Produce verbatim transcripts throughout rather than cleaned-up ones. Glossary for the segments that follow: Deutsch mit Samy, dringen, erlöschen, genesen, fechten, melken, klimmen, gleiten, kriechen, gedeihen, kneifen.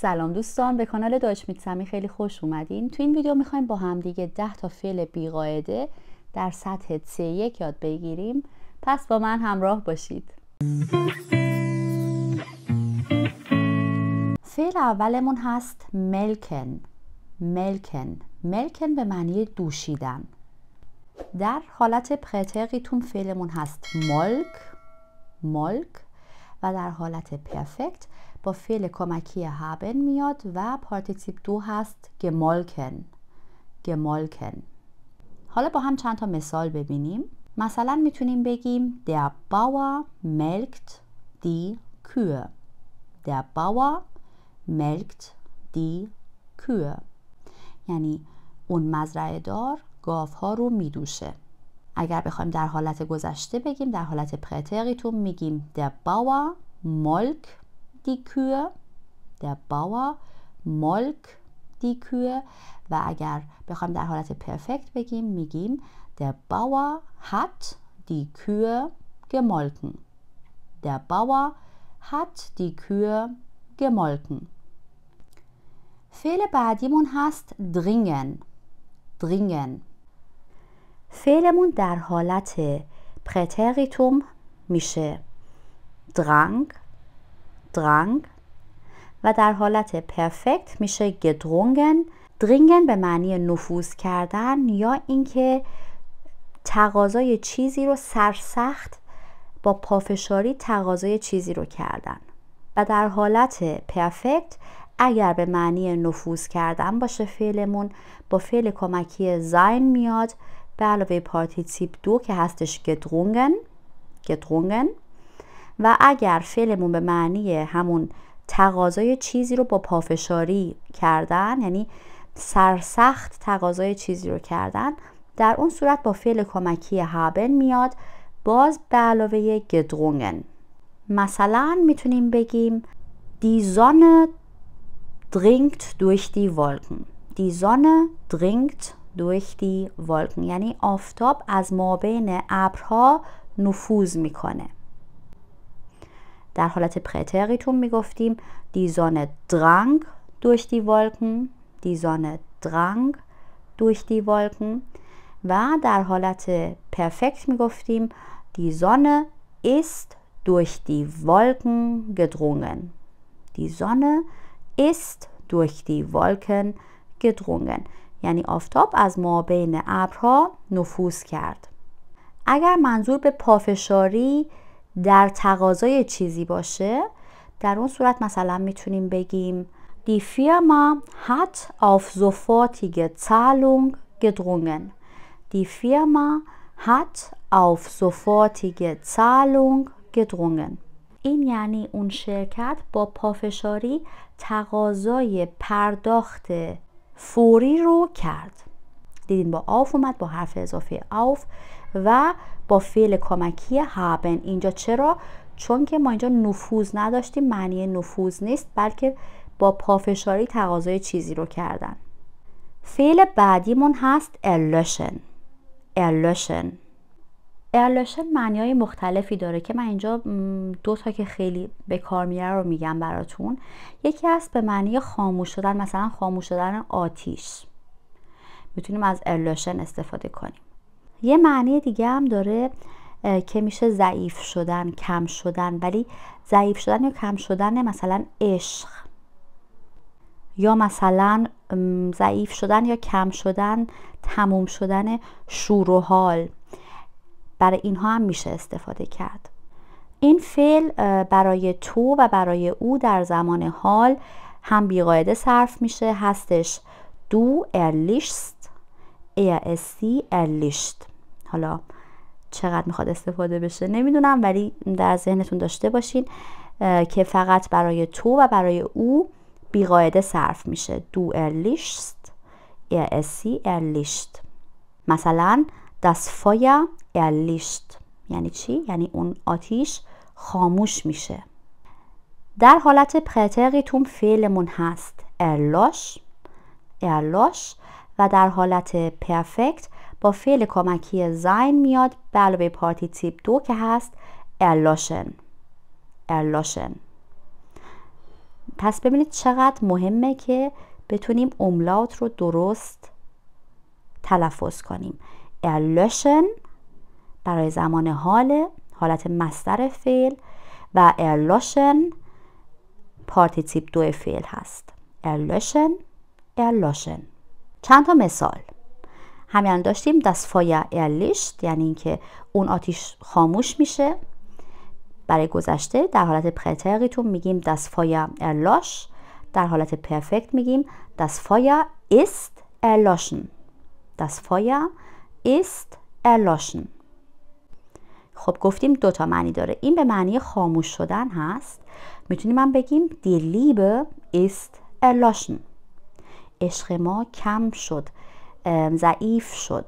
سلام دوستان، به کانال داش میت سمی خیلی خوش اومدین. تو این ویدیو میخوایم با هم دیگه ده تا فعل بیقاعده در سطح سی یک یاد بگیریم. پس با من همراه باشید. فعل اولمون هست ملکن. ملکن ملکن به معنی دوشیدن. در حالت پرتریتوم فعلمون هست ملک ملک و در حالت پرفکت با فعل کمکی haben میاد و پارتیزیپ دو هست gemolken. gemolken حالا با هم چند تا مثال ببینیم. مثلا میتونیم بگیم der Bauer melkt die Kühe. der Bauer melkt die Kühe یعنی اون مزرعه دار گاف ها رو میدوشه. اگر بخوایم در حالت گذشته بگیم، در حالت پرتریتوم میگیم der Bauer molkt die Kühe. der Bauer molkt die Kühe و اگر بخوایم در حالت پرفکت بگیم میگیم der Bauer hat die Kühe gemolken. der Bauer hat die Kühe gemolken. فعل بعدیمون هست dringen. dringen فعلمون در حالت پرتریتوم میشه drang drang و در حالت پرفکت میشه gedrungen. dringen به معنی نفوذ کردن یا اینکه تقاضای چیزی رو سرسخت با پافشاری تقاضای چیزی رو کردن. و در حالت پرفکت اگر به معنی نفوذ کردن باشه فعلمون، با فعل کمکی sein میاد به علاوه پارتیزیپ دو که هستش gedrungen gedrungen و اگر فعلمون به معنی همون تقاضای چیزی رو با پافشاری کردن، یعنی سرسخت تقاضای چیزی رو کردن، در اون صورت با فعل کمکی haben میاد باز به علاوه gedrungen. مثلا میتونیم بگیم die Sonne dringt durch die Wolken. die Sonne dringt durch die Wolken یعنی آفتاب از مابین ابرها نفوذ میکنه. در حالت پرتریتوم میگفتیم die Sonne drang durch die Wolken. die Sonne drang durch die Wolken و در حالت پرفکت میگفتیم die Sonne ist durch die Wolken gedrungen. die Sonne ist durch die Wolken gedrungen یعنی آفتاب از مابین ابرها نفوذ کرد. اگر منظور به پافشاری در تقاضای چیزی باشه، در اون صورت مثلا میتونیم بگیم Die Firma hat auf sofortige Zahlung gedrungen. Die Firma hat auf sofortige Zahlung gedrungen. این یعنی اون شرکت با پافشاری تقاضای پرداخت فوری رو کرد. دیدین با آف اومد، با حرف اضافه آف و با فعل کمکی haben. اینجا چرا؟ چون که ما اینجا نفوذ نداشتیم، معنی نفوذ نیست، بلکه با پافشاری تقاضای چیزی رو کردن. فعل بعدیمون هست erlöschen. erlöschen erlöschen معنی‌های مختلفی داره که من اینجا دو تا که خیلی به کار میره رو میگم براتون. یکی هست به معنی خاموش شدن، مثلا خاموش شدن آتیش میتونیم از erlöschen استفاده کنیم. یه معنی دیگه هم داره که میشه ضعیف شدن، کم شدن، ولی ضعیف شدن یا کم شدن مثلا عشق یا مثلا ضعیف شدن یا کم شدن تموم شدن شور و حال، برای اینها هم میشه استفاده کرد. این فعل برای تو و برای او در زمان حال هم بیقاعده صرف میشه، هستش دو erlischst er ist sie erlischt. حالا چقدر میخواد استفاده بشه نمیدونم، ولی در ذهنتون داشته باشین که فقط برای تو و برای او بیقاعده صرف میشه دو erlischst er ist sie erlischt. مثلا das Feuer erlischt یعنی چی؟ یعنی اون آتیش خاموش میشه. در حالت پرتریتوم فعلمون هست erlosch erlosch و در حالت پرفکت با فعل کمکی sein میاد به علاوه پارتیزیپ دو که هست erloschen. erloschen پس ببینید چقدر مهمه که بتونیم املاوت رو درست تلفظ کنیم. erlöschen برای زمان حال، حالت مصدر فعل، و erlöschen پارتیسیپ دو فعل هست. erlöschen erlöschen. چند تا مثال همین داشتیم. das Feuer erlischt یعنی اینکه اون آتیش خاموش میشه. برای گذشته در حالت پرتریتوم میگیم das Feuer erlosch، در حالت پرفکت میگیم das Feuer ist erloschen. das Feuer ist erloschen. خب گفتیم دو تا معنی داره. این به معنی خاموش شدن هست. میتونیم هم بگیم die Liebe ist erloschen. عشق ما کم شد، ضعیف شد.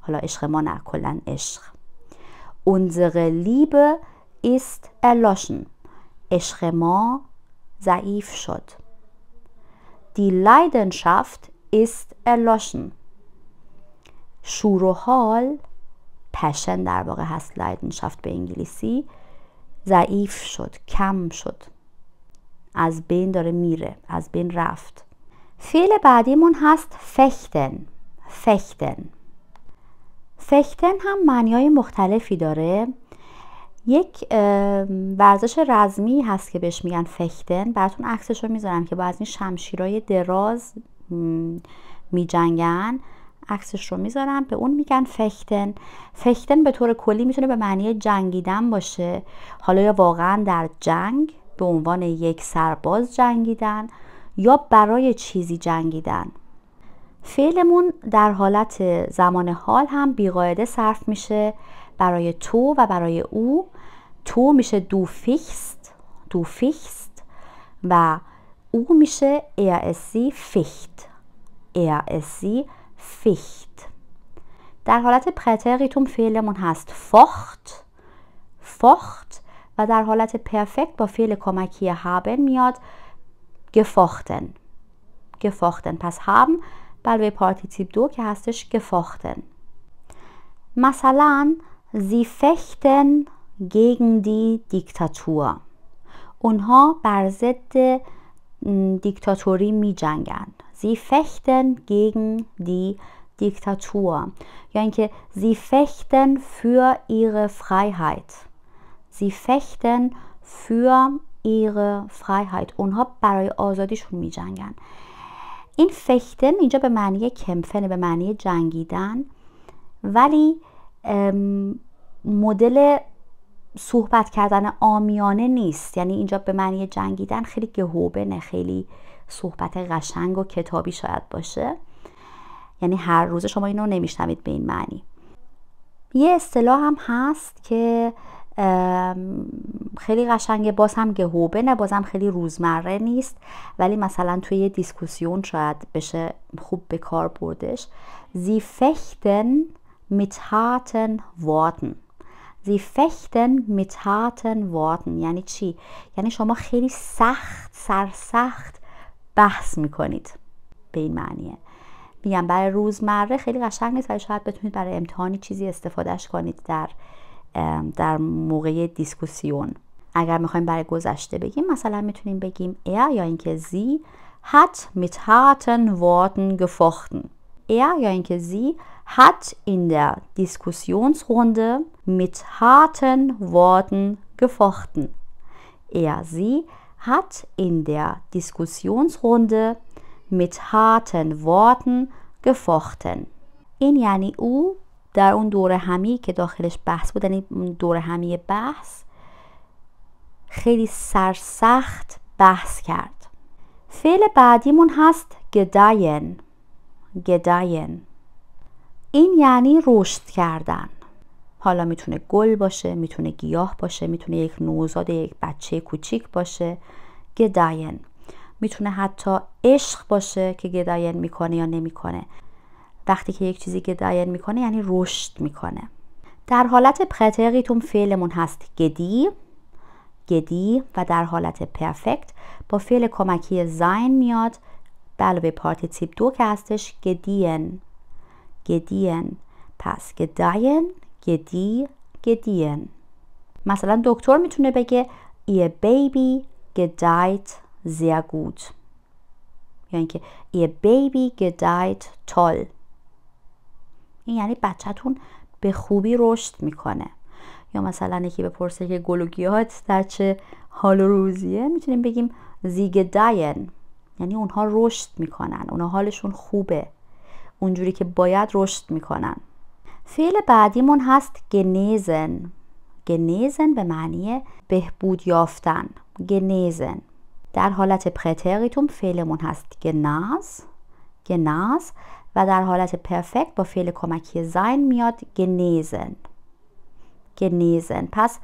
حالا عشق ما نه، کلا عشق. unsere Liebe ist erloschen. عشق ما ضعیف شد. die Leidenschaft ist erloschen. شور و حال، پشن در واقع هست لایدنشافت به انگلیسی، ضعیف شد، کم شد، از بین داره میره، از بین رفت. فعل بعدیمون هست فختن. فختن فختن هم معنیای مختلفی داره. یک ورزش رزمی هست که بهش میگن فختن. براتون عکسش رو میذارم که با از این شمشیرای دراز میجنگن. عکسش رو میذارم. به اون میگن فختن. فختن به طور کلی میتونه به معنی جنگیدن باشه، حالا یا واقعا در جنگ به عنوان یک سرباز جنگیدن یا برای چیزی جنگیدن. فعلمون در حالت زمان حال هم بیقاعده صرف میشه برای تو و برای او. تو میشه دو فیخست، دو فیخست، و او میشه ارسی فیخت، ارسی فیخت. در حالت پرتریتوم فعلمون هست فاخت، فاخت، و در حالت پرفکت با فعل کمکی haben میاد gefochten، gefochten. پس haben بلوی پارتیتیپ دو که هستش gefochten. مثلا sie fechten gegen die Diktatur. اونها بر ضد دیکتاتوری می جنگن. sie fechten gegen die Diktatur. یا اینکه sie fechten für ihre Freiheit. sie fechten für ihre Freiheit. اونها برای آزادیشون می جنگن. این fechten اینجا به معنی کمپفن، به معنی جنگیدن، ولی مدل صحبت کردن عامیانه نیست. یعنی اینجا به معنی جنگیدن خیلی گهوبنه، خیلی صحبت قشنگ و کتابی شاید باشه، یعنی هر روز شما اینو نمیشنوید به این معنی. یه اصطلاح هم هست که خیلی قشنگه، باز هم گهوبنه، باز هم خیلی روزمره نیست، ولی مثلا توی یه دیسکوسیون شاید بشه خوب به کار بردش. sie fechten mit harten Worten. sie fechten mit harten Worten. یعنی چی؟ یعنی شما خیلی سخت، سرسخت بحث میکنید، به این معنیه. میگم برای روزمره خیلی قشنگ نیست، ولی شاید بتونید برای امتحانی چیزی استفادهش کنید در در موقع دیسکوسیون. اگر میخوایم برای گذشته بگیم، مثلا میتونیم بگیم er یا اینکه sie hat mit harten Worten gefochten. er یا اینکه sie hat in der Diskussionsrunde mit harten Worten gefochten. er sie hat in der Diskussionsrunde mit harten Worten gefochten. این یعنی او در اون دوره همی که داخلش بحث بود، یعنی دوره همی بحث، خیلی سرسخت بحث کرد. فعل بعدیمون هست gedeihen. gedeihen این یعنی رشد کردن. حالا میتونه گل باشه، میتونه گیاه باشه، میتونه یک نوزاد، یک بچه کوچیک باشه. gedeihen میتونه حتی عشق باشه که gedeihen میکنه یا نمیکنه. وقتی که یک چیزی gedeihen میکنه یعنی رشد میکنه. در حالت پرتریتوم فعلمون هست گدی، گدی، و در حالت پرفکت با فعل کمکی sein میاد علاوه پارتیسیپ دو که هستش gedeihen. gedeihen پس gedeihen gedie gedeihen. مثلا دکتر میتونه بگه ihr Baby gedeiht sehr gut. Ihr Baby gedeiht toll. این یعنی بچه‌تون به خوبی رشد میکنه. یا مثلا یکی بپرسه که گلوگیات در چه حال و روزیه، میتونیم بگیم زی گداین، یعنی اونها رشد میکنن، اونها حالشون خوبه، اونجوری که باید رشد میکنن. فعل بعدیمون هست genesen. genesen به معنی بهبود یافتن. genesen در حالت پرتریتوم فعلمون هست genas genas و در حالت پرفکت با فعل کمکی زین میاد genesen genesen. پس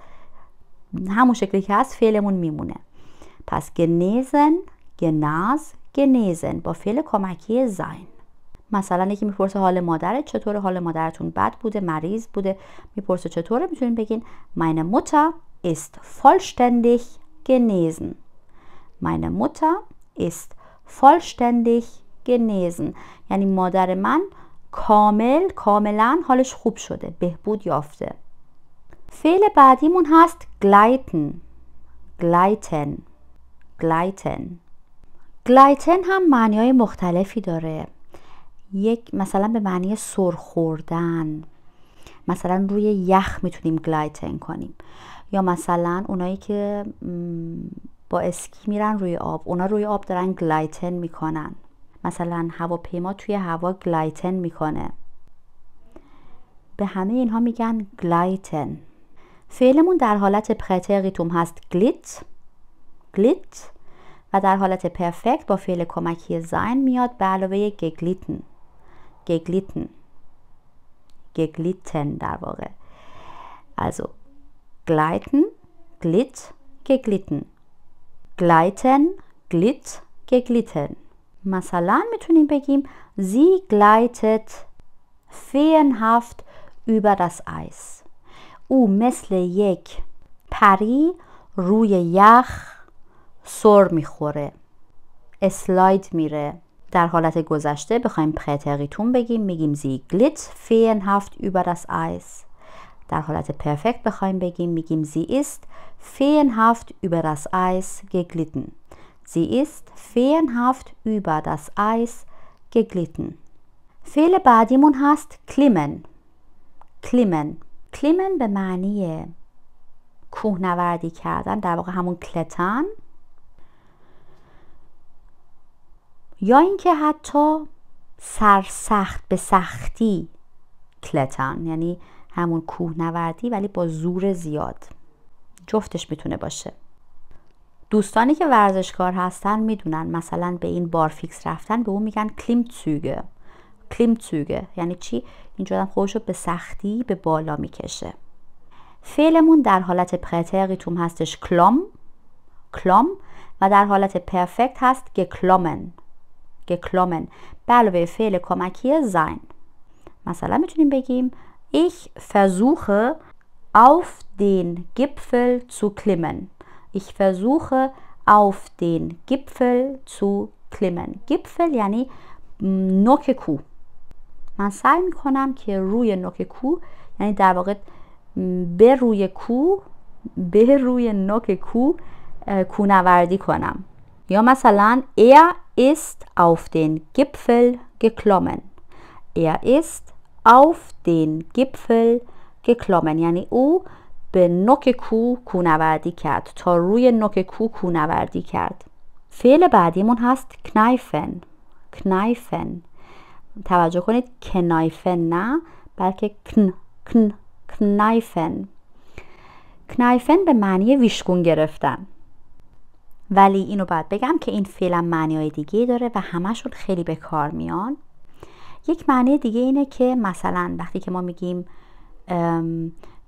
همون شکلی که هست فعلمون میمونه. پس genesen genas genesen با فعل کمکی زین. مثلا یکی میپرسه حال مادرت چطور؟ حال مادرتون بد بوده، مریض بوده، میپرسه چطوره، میتونین بگین meine Mutter ist vollständig genesen. meine Mutter ist vollständig genesen. یعنی مادر من کامل کاملا حالش خوب شده، بهبود یافته. فعل بعدیمون هست gleiten. gleiten gleiten gleiten هم معنی‌های مختلفی داره. یک مثلا به معنی سرخوردن، مثلا روی یخ میتونیم gleiten کنیم، یا مثلا اونایی که با اسکی میرن روی آب، اونا روی آب دارن gleiten میکنن. مثلا هواپیما توی هوا gleiten میکنه. به همه اینها میگن gleiten. فعلمون در حالت پرتریتوم هست glit glit و در حالت پرفکت با فعل کمکی زین میاد به علاوه geglitten geglitten geglitten در واقع. also gleiten glit geglitten gleiten glit geglitten. مثلا میتونیم بگیم sie gleitet feenhaft über das Eis. او مثل یک پری روی یخ سر میخوره، اسلاید میره. در حالت گذشته بخوایم پرتریتوم بگیم میگیم sie glitt feenhaft über das Eis. در حالت پرفکت بخوایم بگیم میگیم sie ist feenhaft über das Eis geglitten. sie ist feenhaft über das Eis geglitten. فعل بعدیمون هست klimmen. klimmen klimmen به معنی کوهنوردی کردن، در واقع همون کلتن، یا اینکه حتی سرسخت به سختی کلتن، یعنی همون کوهنوردی ولی با زور زیاد. جفتش میتونه باشه. دوستانی که ورزشکار هستن میدونن مثلا به این بارفیکس رفتن به اون میگن کلیمزüge. کلیمزüge یعنی چی؟ اینجوری خودش رو به سختی به بالا میکشه. فعلمون در حالت پرتریتوم هستش کلم کلم و در حالت پرفکت هست geklommen geklommen به علاوه فعل کمکی زین. مثلا میتونیم بگیم ich versuche auf den Gipfel zu klimmen. ich versuche auf den Gipfel zu klimmen. Gipfel یعنی نوک کوه. من سعی میکنم که روی نوک کوه، یعنی در واقع به روی کوه، به روی نوک کوه کوهنوردی کنم. یا مثلا er ist auf den Gipfel geklommen. er ist auf den Gipfel geklommen یعنی او به نوک کوه کوهنوردی کرد، تا روی نوک کوه کوهنوردی کرد. فعل بعدیمون هست kneifen. kneifen توجه کنید kneifen نه بلکه کن کن kneifen kneifen به معنی ویشگون گرفتن. ولی اینو باید بگم که این فعلا معنی‌های دیگه داره و همشون خیلی به کار میان. یک معنی دیگه اینه که مثلا وقتی که ما میگیم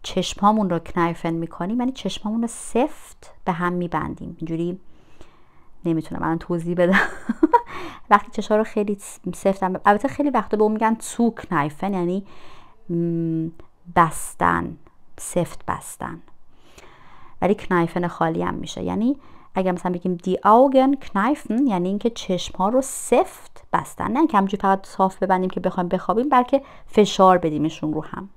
چشمامون رو kneifen میکنیم، یعنی چشمامون رو سفت به هم میبندیم. اینجوری نمیتونم الان توضیح بدم. وقتی چشما رو خیلی سفت، البته خیلی وقتا به اون میگن zu kneifen یعنی بستن، سفت بستن. ولی kneifen خالی هم میشه. یعنی اگر مثلا بگیم دی آوگن kneifen یعنی اینکه چشم ها رو سفت بستن، نه اینکه همجوری فقط صاف ببندیم که بخوایم بخوابیم، بلکه فشار بدیمشون رو هم.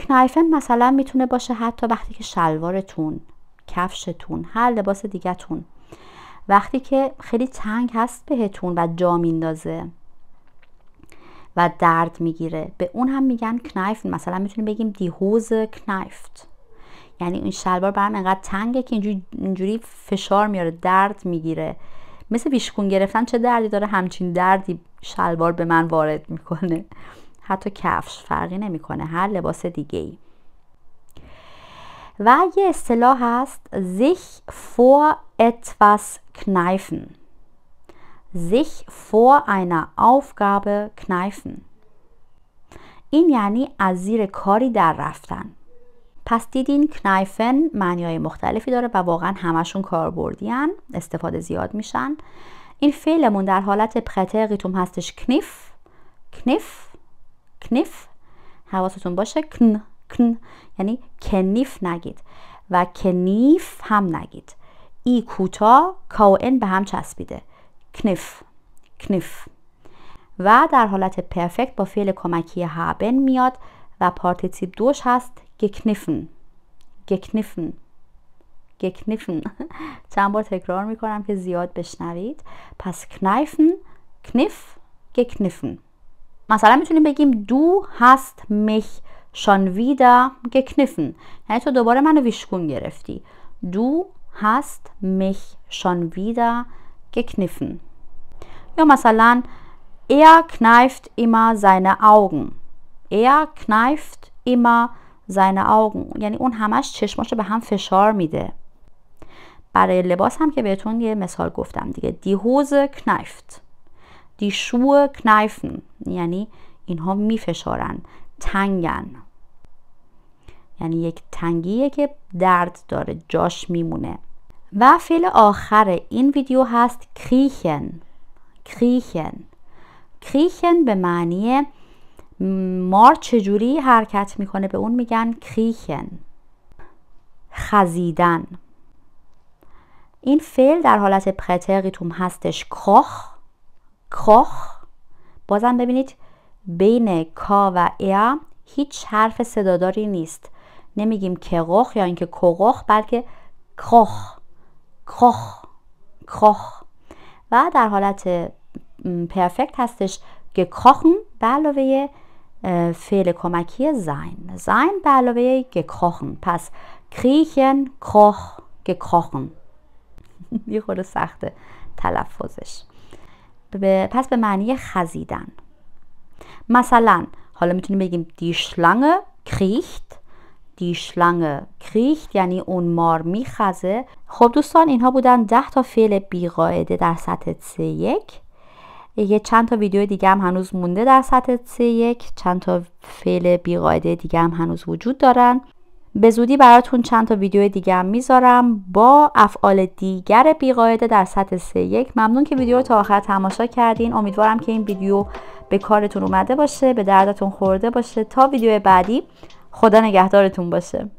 kneifen مثلا میتونه باشه حتی وقتی که شلوارتون، کفشتون، هر لباس دیگه‌تون وقتی که خیلی تنگ هست بهتون و جا میندازه و درد میگیره، به اون هم میگن kneifen. مثلا میتونیم بگیم die Hose kneift، یعنی این شلوار برام انقدر تنگه که اینجوری, اینجوری فشار میاره، درد میگیره. مثل بیشکون گرفتن، چه دردی داره، همچین دردی شلوار به من وارد میکنه. حتی کفش فرقی نمیکنه، هر لباس دیگه ای. و یه اصطلاح هست sich vor etwas kneifen. sich vor einer Aufgabe kneifen. این یعنی از زیر کاری در رفتن. پس دیدین kneifen معنی‌های مختلفی داره و واقعا همشون کاربردی‌ان، استفاده زیاد میشن. این فعلمون در حالت پرتریتوم هستش، knif knif knif. حواستون باشه کن کن یعنی کنیف نگید و کنیف هم نگید. ای کوتاه، کاون به هم چسبیده، knif knif. و در حالت پرفکت با فعل کمکی haben میاد و پارتیسیپ دوش هست، gekniffen gekniffen gekniffen. چند بار تکرار میکنم که زیاد بشنوید. پس kneifen knif gekniffen. مثلا میتونیم بگیم du hast mich schon wieder gekniffen، یعنی تو دوباره منو ویشکون گرفتی. du hast mich schon wieder gekniffen. یا مثلا er kneift immer seine Augen. er kneift immer seine Augen، یعنی اون همش چشماشو به هم فشار میده. برای لباس هم که بهتون یه مثال گفتم دیگه، die Hose kneift، die Schuhe kneifen، یعنی اینها میفشارن، تنگن، یعنی یک تنگیه که درد داره، جاش میمونه. و فعل آخر این ویدیو هست kriechen kriechen kriechen به معنی مار چجوری حرکت میکنه، به اون میگن kriechen. خزیدن، این فعل در حالت پرتریتوم هستش، کاخ کاخ. بازم ببینید بین کا و ا هیچ حرف صداداری نیست، نمیگیم کغخ یا اینکه کغخ، بلکه کخ کخ کخ. و در حالت پرفکت هستش gekrochen به علاوه فعل کمکی sein. sein به علاوه gekrochen. پس kriechen kroch gekrochen. یه خورده سخته تلفظش. پس به معنی خزیدن. مثلا حالا میتونیم بگیم die Schlange kriecht. die Schlange kriecht یعنی اون مار میخزه. خب دوستان اینها بودن ده تا فعل بیقاعده در سطح سه یک. یه چند تا ویدیو دیگه هم هنوز مونده در سطح سه یک، چند تا فعل بیقاعده دیگه هم هنوز وجود دارن. به زودی براتون چند تا ویدیو دیگه هم میذارم با افعال دیگر بیقاعده در سطح سه یک. ممنون که ویدیو رو تا آخر تماشا کردین. امیدوارم که این ویدیو به کارتون اومده باشه، به دردتون خورده باشه. تا ویدیو بعدی، خدا نگهدارتون باشه.